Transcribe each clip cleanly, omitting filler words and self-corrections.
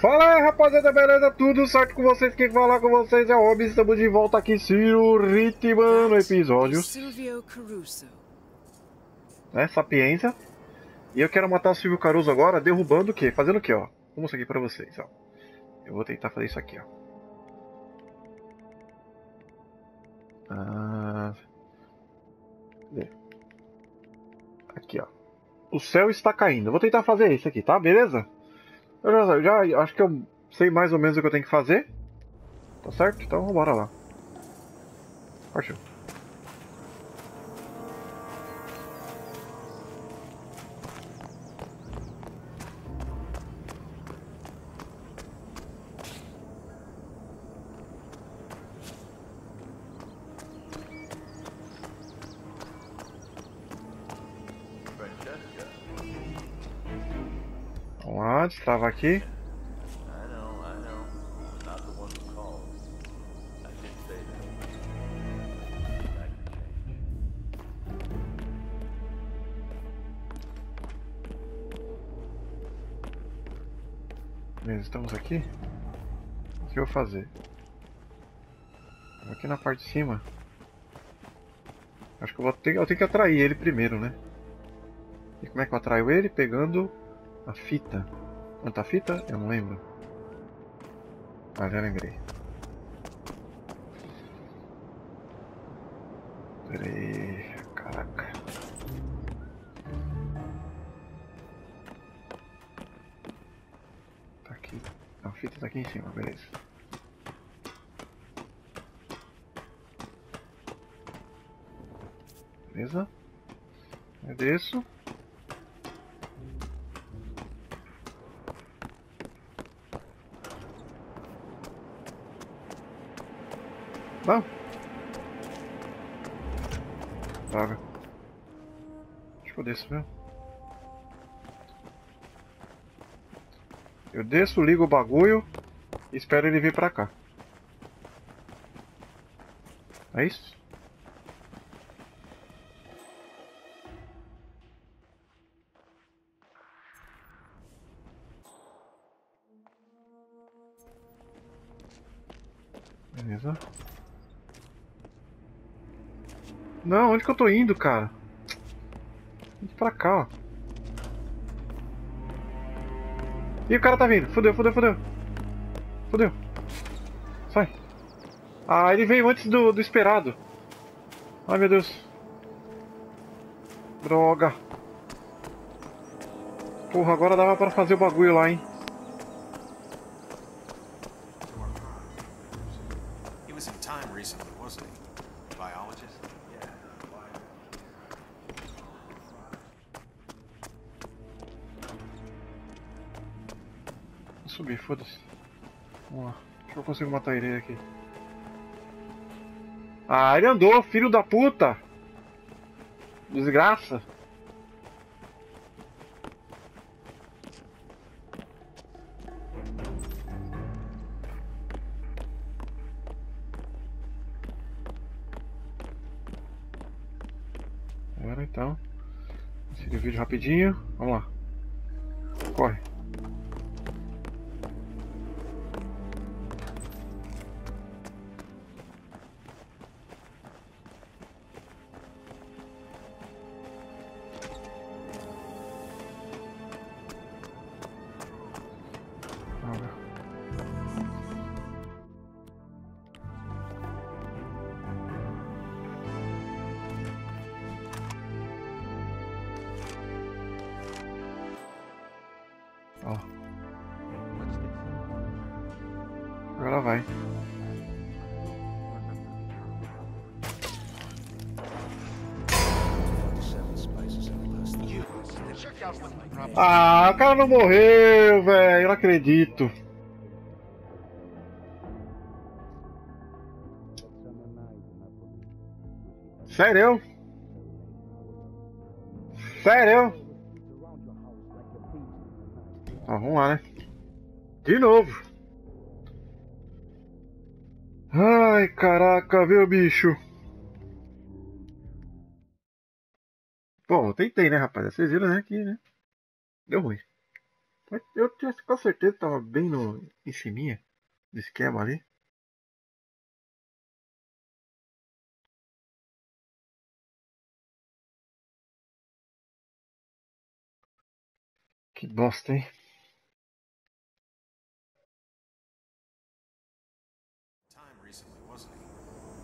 Fala aí, rapaziada, beleza? Tudo certo com vocês? Quem fala com vocês é o Obis. Estamos de volta aqui, Ritman, no episódio Silvio Caruso. É, Sapienza. E eu quero matar o Silvio Caruso agora, derrubando o quê? Fazendo o quê, ó? Vou mostrar aqui pra vocês, ó. Eu vou tentar fazer isso aqui, ó. Cadê? Aqui, ó. O céu está caindo. Eu vou tentar fazer isso aqui, tá? Beleza? Eu já acho que eu sei mais ou menos o que eu tenho que fazer. Tá certo? Então bora lá. Partiu. Vamos lá, destrava aqui. Beleza, estamos aqui. O que eu vou fazer? Aqui na parte de cima. Acho que eu tenho que atrair ele primeiro, né? E como é que eu atraio ele? Pegando a fita. Quanta fita? Eu não lembro. Ah, já lembrei. Pera aí. Caraca. Tá aqui. A fita tá aqui em cima, beleza. Beleza. Eu desço. Não. Droga. Acho que eu desço mesmo. Eu desço, ligo o bagulho e espero ele vir pra cá. É isso? Beleza. Não, onde que eu tô indo, cara? Indo pra cá, ó. Ih, o cara tá vindo. Fudeu, fudeu, fudeu. Fudeu. Sai. Ah, ele veio antes do esperado. Ai, meu Deus. Droga. Porra, agora dava pra fazer o bagulho lá, hein. Ele estava em tempo recentemente, não era? Biologista? Subir, foda-se. Vamos lá. Acho que eu consigo matar ele aqui. Ah, ele andou, filho da puta! Desgraça! Agora então. Inseri o vídeo rapidinho. Vamos lá. Corre. Ó. Agora vai. Ah, o cara não morreu, velho. Eu não acredito. Sério? Sério? Ó, vamos lá, né? De novo. Ai, caraca, viu, bicho? Bom, eu tentei, né, rapaz? Vocês viram, né? Que, né? Deu ruim. Mas eu tinha com certeza que tava bem no, em cima do esquema ali. Que bosta, hein?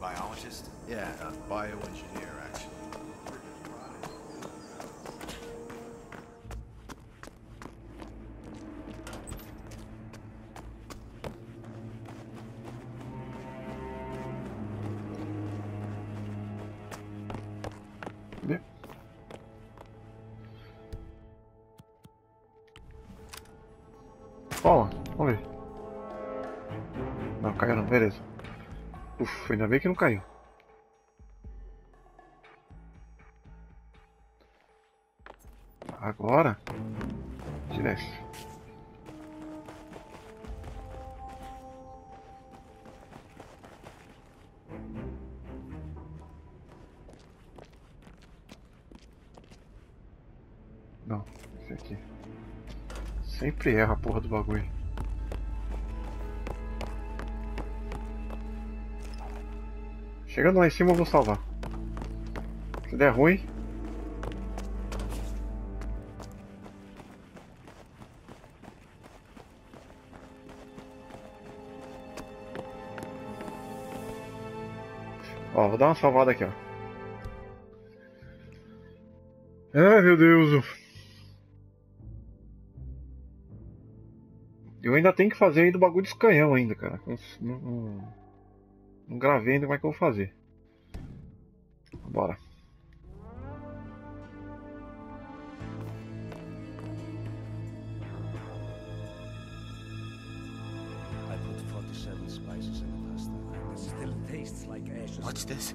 Biologist? Yeah, a bioengineer, actually. Fala, vamos ver. Não, caiu não, beleza. Ufa, ainda bem que não caiu. Agora, direto. Não, esse aqui. Sempre erra a porra do bagulho. Chegando lá em cima eu vou salvar. Se der ruim... Ó, vou dar uma salvada aqui, ó. Ai, meu Deus. Eu ainda tenho que fazer aí do bagulho dos canhão ainda, cara. Não gravei ainda como é que eu vou fazer. Bora. What's this?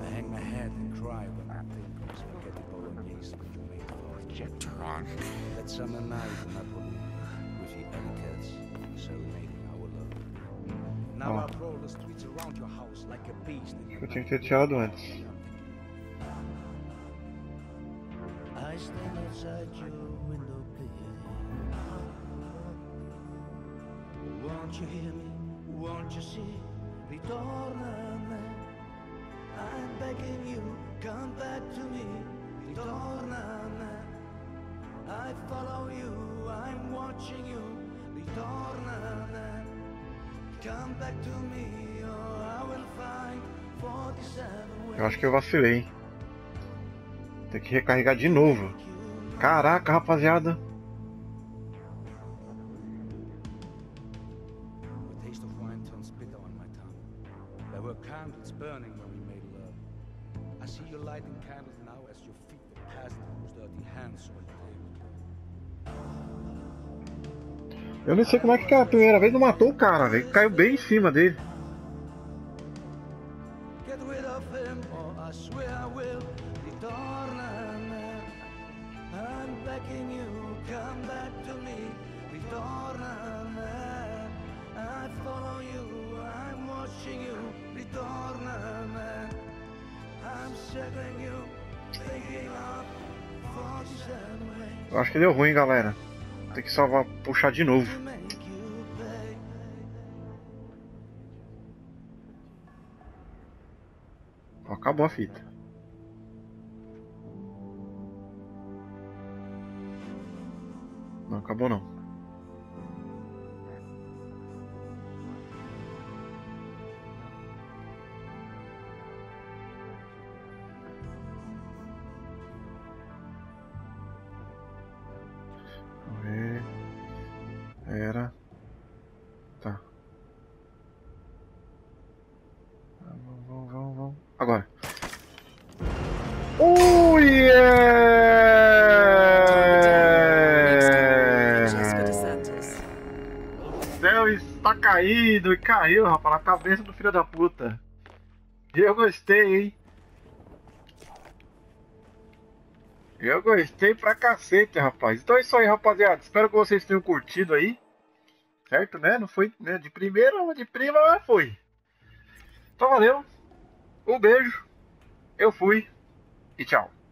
I hang my head and cry when I think of spaghetti bolognese that you made with jet. Turon. That summer night in Napoli, with the etiquettes, serenading our love. Now I prowl the streets around your house like a beast. Eu tinha que ter tirado antes. I stand outside your window, baby. Won't you hear me? Won't you see? Ritorna, I'm begging you, come back to me. Ritorna, I follow you, I'm watching you. Ritorna, come back to me, or I will find 47 ways. Eu acho que eu vacilei, hein? Tem que recarregar de novo. Caraca, rapaziada. Eu não sei como é que a primeira vez não matou o cara, velho. Caiu bem em cima dele. Eu acho que deu ruim, galera. Tem que salvar, puxar de novo. Ó, acabou a fita. Não, acabou não. E caiu, rapaz, na cabeça do filho da puta. Eu gostei, hein? Eu gostei pra cacete, rapaz. Então é isso aí, rapaziada. Espero que vocês tenham curtido aí. Certo, né? Não foi, né? De primeira ou de prima, mas foi. Então valeu. Um beijo. Eu fui. E tchau.